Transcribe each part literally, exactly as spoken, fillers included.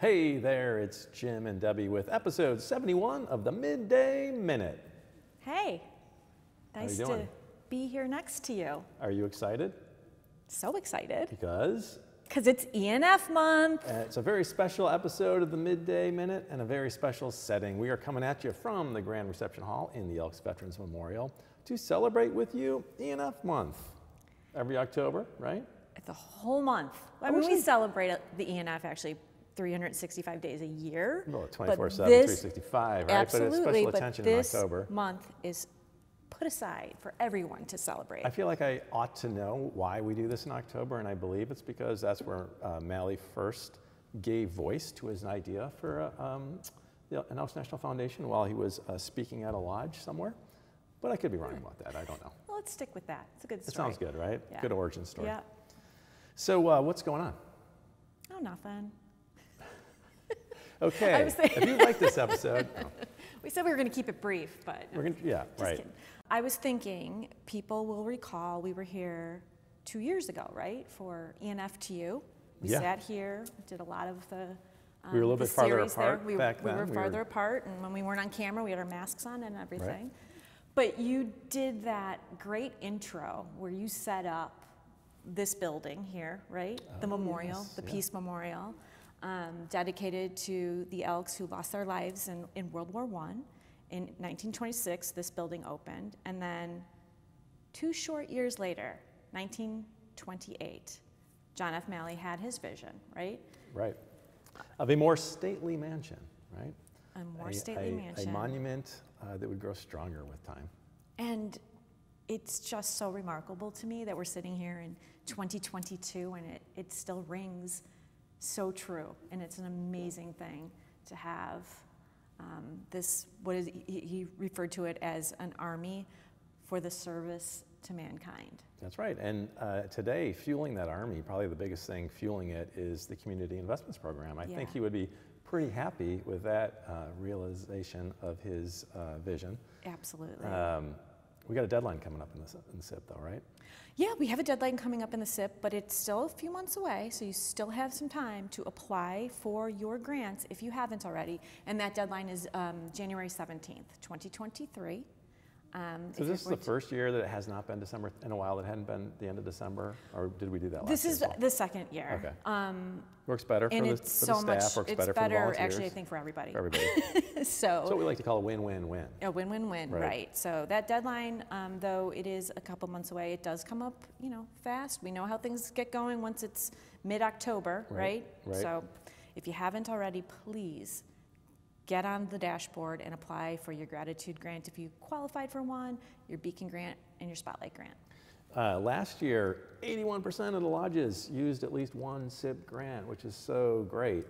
Hey there, it's Jim and Debbie with episode seventy-one of the Midday Minute. Hey, nice to be here next to you. Are you excited? So excited. Because? Because it's E N F Month. And it's a very special episode of the Midday Minute and a very special setting. We are coming at you from the Grand Reception Hall in the Elks Veterans Memorial to celebrate with you E N F Month. Every October, right? It's a whole month. Why would we, we celebrate the E N F actually three hundred sixty-five days a year. Well, twenty-four seven, three sixty-five, right? Absolutely, but it's special attention in October. This month is put aside for everyone to celebrate. I feel like I ought to know why we do this in October, and I believe it's because that's where uh, Malley first gave voice to his idea for uh, um, the Elks National Foundation while he was uh, speaking at a lodge somewhere. But I could be wrong hmm. about that. I don't know. Well, let's stick with that. It's a good story. It sounds good, right? Yeah. Good origin story. Yeah. So uh, what's going on? Oh, nothing. Okay, if you like this episode. Oh. We said we were going to keep it brief, but no. we're gonna, yeah, Just right. Kidding. I was thinking people will recall we were here two years ago, right, for E N F T U. We yeah. sat here, did a lot of the um, We were a little bit farther apart we, back we then. We were farther we were... apart, and when we weren't on camera, we had our masks on and everything. Right. But you did that great intro where you set up this building here, right, oh, the memorial, yes. the yeah. Peace Memorial. Um, dedicated to the Elks who lost their lives in, in World War One. In nineteen twenty-six, this building opened, and then two short years later, nineteen twenty-eight, John F. Malley had his vision, right? Right. Of a more stately mansion, right? A more a, stately a, mansion. A monument uh, that would grow stronger with time. And it's just so remarkable to me that we're sitting here in twenty twenty-two and it, it still rings so true, and it's an amazing thing to have um, this, what is, he, he referred to it as an army for the service to mankind. That's right, and uh, today, fueling that army, probably the biggest thing fueling it is the Community Investments Program. I yeah. think he would be pretty happy with that uh, realization of his uh, vision. Absolutely. Um, We got a deadline coming up in the, in the S I P though, right? Yeah, we have a deadline coming up in the S I P, but it's still a few months away, so you still have some time to apply for your grants if you haven't already, and that deadline is um, January seventeenth, twenty twenty-three. Um, so this is the first year that it has not been December, in a while that hadn't been the end of December, or did we do that last year? This is the second year. Okay. Um, works better for the, for so the staff, much, works better for the volunteers. It's better actually I think for everybody. For everybody. So, it's what we like to call a win-win-win. A win-win-win, right. right. So that deadline, um, though it is a couple months away, it does come up, you know, fast. We know how things get going once it's mid-October, right? Right? right? So if you haven't already, please get on the dashboard and apply for your gratitude grant if you qualified for one, your beacon grant, and your spotlight grant. Uh, last year, eighty-one percent of the lodges used at least one S I P grant, which is so great.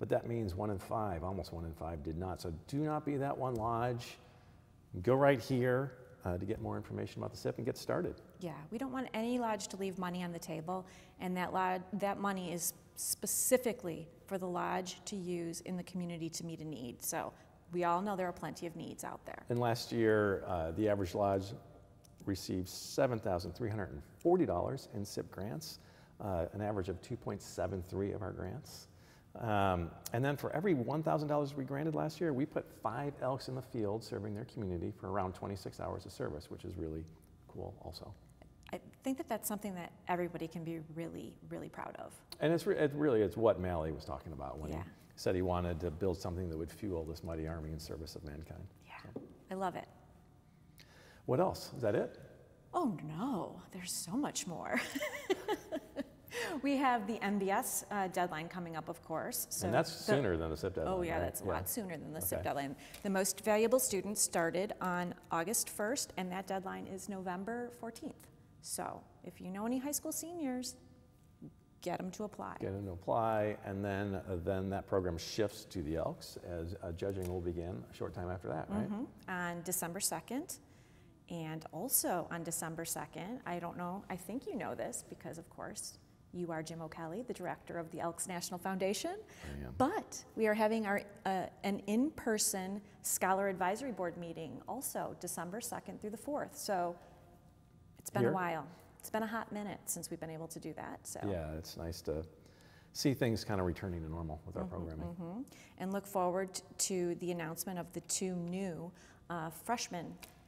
But that means one in five, almost one in five did not. So do not be that one lodge. Go right here uh, to get more information about the S I P and get started. Yeah, we don't want any lodge to leave money on the table, and that, lodge, that money is specifically for the lodge to use in the community to meet a need. So we all know there are plenty of needs out there. And last year, uh, the average lodge received seven thousand three hundred forty dollars in S I P grants, uh, an average of two point seven three of our grants. Um, and then for every one thousand dollars we granted last year, we put five Elks in the field serving their community for around twenty-six hours of service, which is really cool also. I think that that's something that everybody can be really, really proud of. And it's re it really, it's what Malley was talking about when yeah. he said he wanted to build something that would fuel this mighty army in service of mankind. Yeah, so. I love it. What else? Is that it? Oh no, there's so much more. We have the M B S uh, deadline coming up, of course. So and that's the, sooner than the S I P deadline. Oh yeah, right? that's a yeah. lot sooner than the okay. S I P deadline. The Most Valuable Students started on August first, and that deadline is November fourteenth. So if you know any high school seniors, get them to apply. Get them to apply, and then, uh, then that program shifts to the Elks as uh, judging will begin a short time after that, right? Mm-hmm. On December second, and also on December second, I don't know, I think you know this because of course you are Jim O'Kelly, the director of the Elks National Foundation, I am. But we are having our, uh, an in-person Scholar Advisory Board meeting also December second through the fourth. So. It's been Here? a while. It's been a hot minute since we've been able to do that. So. Yeah, it's nice to see things kind of returning to normal with our mm-hmm, programming. Mm-hmm. And look forward to the announcement of the two new uh, freshman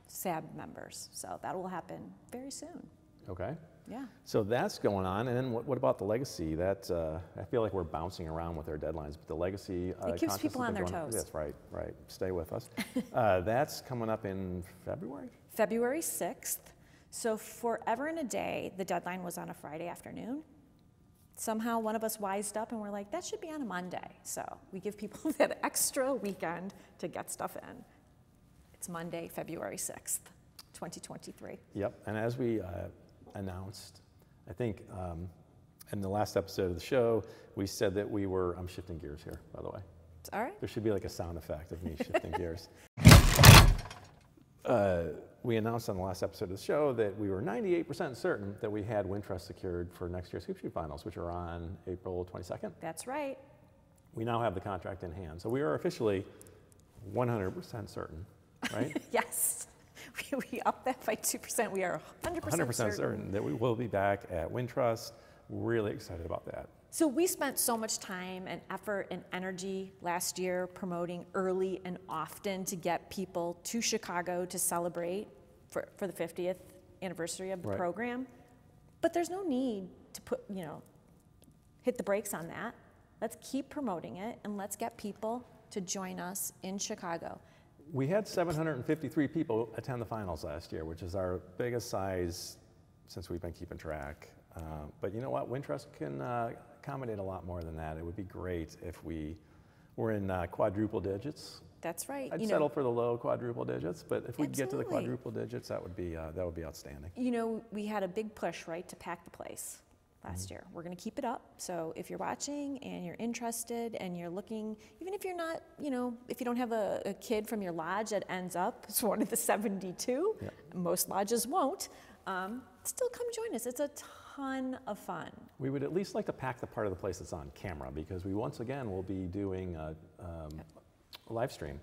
S A B members. So that will happen very soon. Okay. Yeah. So that's going on, and then what, what about the legacy? That uh, I feel like we're bouncing around with our deadlines, but the legacy uh, it keeps people on their toes. That's right, right. Stay with us. uh, that's coming up in February. February sixth. So forever and a day, the deadline was on a Friday afternoon. Somehow one of us wised up and we're like, that should be on a Monday. So we give people that extra weekend to get stuff in. It's Monday, February sixth, twenty twenty-three. Yep, and as we. Uh, announced, I think um, in the last episode of the show, we said that we were, I'm shifting gears here, by the way. All right. There should be like a sound effect of me shifting gears. Uh, we announced on the last episode of the show that we were ninety-eight percent certain that we had Wintrust secured for next year's Hoop Shoot Finals, which are on April twenty-second. That's right. We now have the contract in hand. So we are officially one hundred percent certain, right? Yes. We upped that by two percent. We are one hundred percent certain. certain that we will be back at Wintrust. Really excited about that. So we spent so much time and effort and energy last year promoting early and often to get people to Chicago to celebrate for, for the fiftieth anniversary of the right. program. But there's no need to put, you know, hit the brakes on that. Let's keep promoting it and let's get people to join us in Chicago. We had seven hundred fifty-three people attend the finals last year, which is our biggest size since we've been keeping track. Uh, but you know what? Wintrust can uh, accommodate a lot more than that. It would be great if we were in uh, quadruple digits. That's right. I'd you settle know, for the low quadruple digits, but if we could get to the quadruple digits, that would be uh, that would be outstanding. You know, we had a big push, right, to pack the place last mm-hmm. year. We're going to keep it up. So if you're watching and you're interested and you're looking, even if you're not, you know, if you don't have a, a kid from your lodge that ends up as one of the seventy-two, yep. most lodges won't, um, still come join us. It's a ton of fun. We would at least like to pack the part of the place that's on camera because we once again will be doing a, um, a live stream.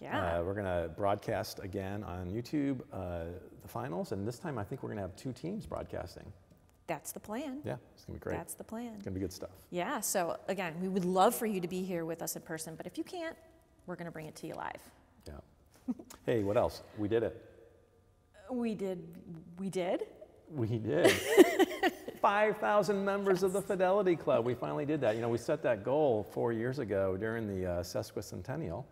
Yeah. Uh, we're going to broadcast again on YouTube uh, the finals, and this time I think we're going to have two teams broadcasting. That's the plan. Yeah, it's going to be great. That's the plan. It's going to be good stuff. Yeah, so again, we would love for you to be here with us in person, but if you can't, we're going to bring it to you live. Yeah. Hey, what else? We did it. We did. We did? We did. five thousand members yes. of the Fidelity Club. We finally did that. You know, we set that goal four years ago during the uh, sesquicentennial. one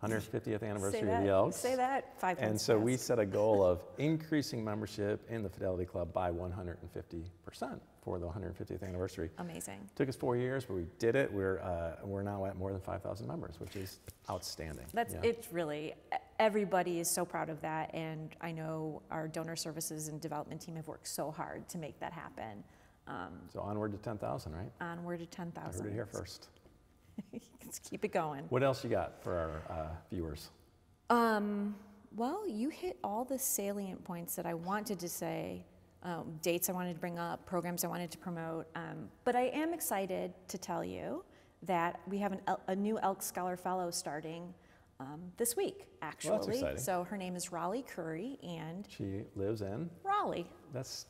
hundred fiftieth anniversary that, of the Elks. Say that five times. And so past. we set a goal of increasing membership in the Fidelity Club by one hundred fifty percent for the one hundred fiftieth anniversary. Amazing. Took us four years, but we did it. We're uh, we're now at more than five thousand members, which is outstanding. That's yeah. it's really everybody is so proud of that, and I know our donor services and development team have worked so hard to make that happen. Um, so onward to ten thousand, right? Onward to ten thousand. I heard it here first. Let's keep it going. What else you got for our uh, viewers? Um, well, you hit all the salient points that I wanted to say, um, dates I wanted to bring up, programs I wanted to promote. Um, but I am excited to tell you that we have an, a new Elk Scholar Fellow starting um, this week, actually. Well, that's exciting. So her name is Raleigh Curry, and she lives in Raleigh. That's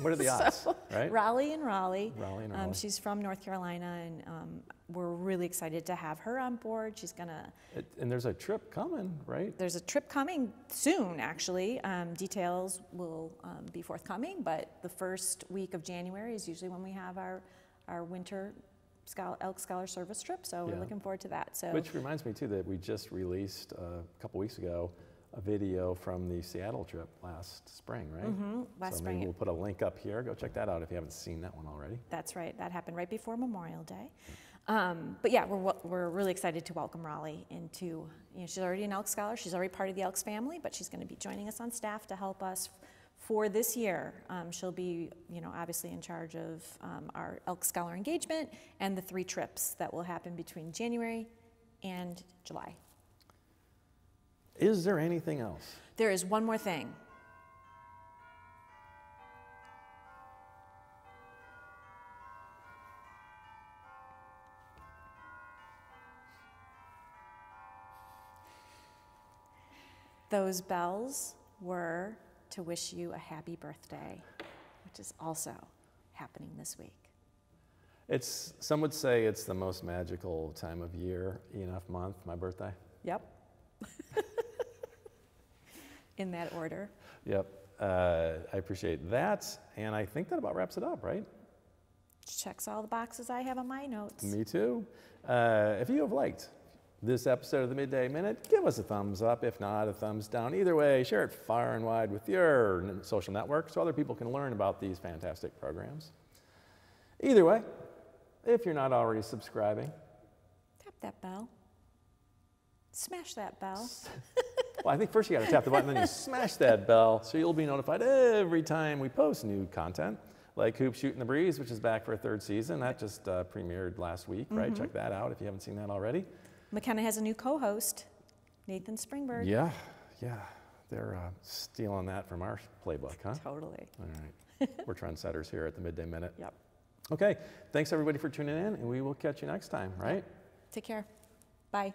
what are the odds, so, right? Raleigh and Raleigh. Raleigh and Raleigh. Um, she's from North Carolina, and um, we're really excited to have her on board. She's gonna. It, and there's a trip coming, right? There's a trip coming soon, actually. Um, details will um, be forthcoming, but the first week of January is usually when we have our our winter Scholar, Elk Scholar Service trip. So yeah. we're looking forward to that. So. Which reminds me too that we just released uh, a couple weeks ago. A video from the Seattle trip last spring, right? Mm-hmm. Last so spring. Maybe we'll put a link up here. Go check that out if you haven't seen that one already. That's right. That happened right before Memorial Day. Um, but yeah, we're we're really excited to welcome Raleigh into. You know, she's already an Elk Scholar. She's already part of the Elks family, but she's going to be joining us on staff to help us for this year. Um, she'll be, you know, obviously in charge of um, our Elk Scholar engagement and the three trips that will happen between January and July. Is there anything else? There is one more thing. Those bells were to wish you a happy birthday, which is also happening this week. It's, some would say it's the most magical time of year, E N F Month, my birthday. Yep. In that order. Yep. Uh, I appreciate that. And I think that about wraps it up, right? Checks all the boxes I have on my notes. Me too. Uh, if you have liked this episode of the Midday Minute, give us a thumbs up. If not, a thumbs down. Either way, share it far and wide with your social network so other people can learn about these fantastic programs. Either way, if you're not already subscribing, tap that bell. Smash that bell. Well, I think first you gotta tap the button, then you smash that bell so you'll be notified every time we post new content, like Hoop Shootin' the Breeze, which is back for a third season. That just uh, premiered last week, right? Mm-hmm. Check that out if you haven't seen that already. McKenna has a new co-host, Nathan Springberg. Yeah, yeah. They're uh, stealing that from our playbook, huh? Totally. All right. We're trendsetters here at the Midday Minute. Yep. Okay. Thanks, everybody, for tuning in, and we will catch you next time, right? Take care. Bye.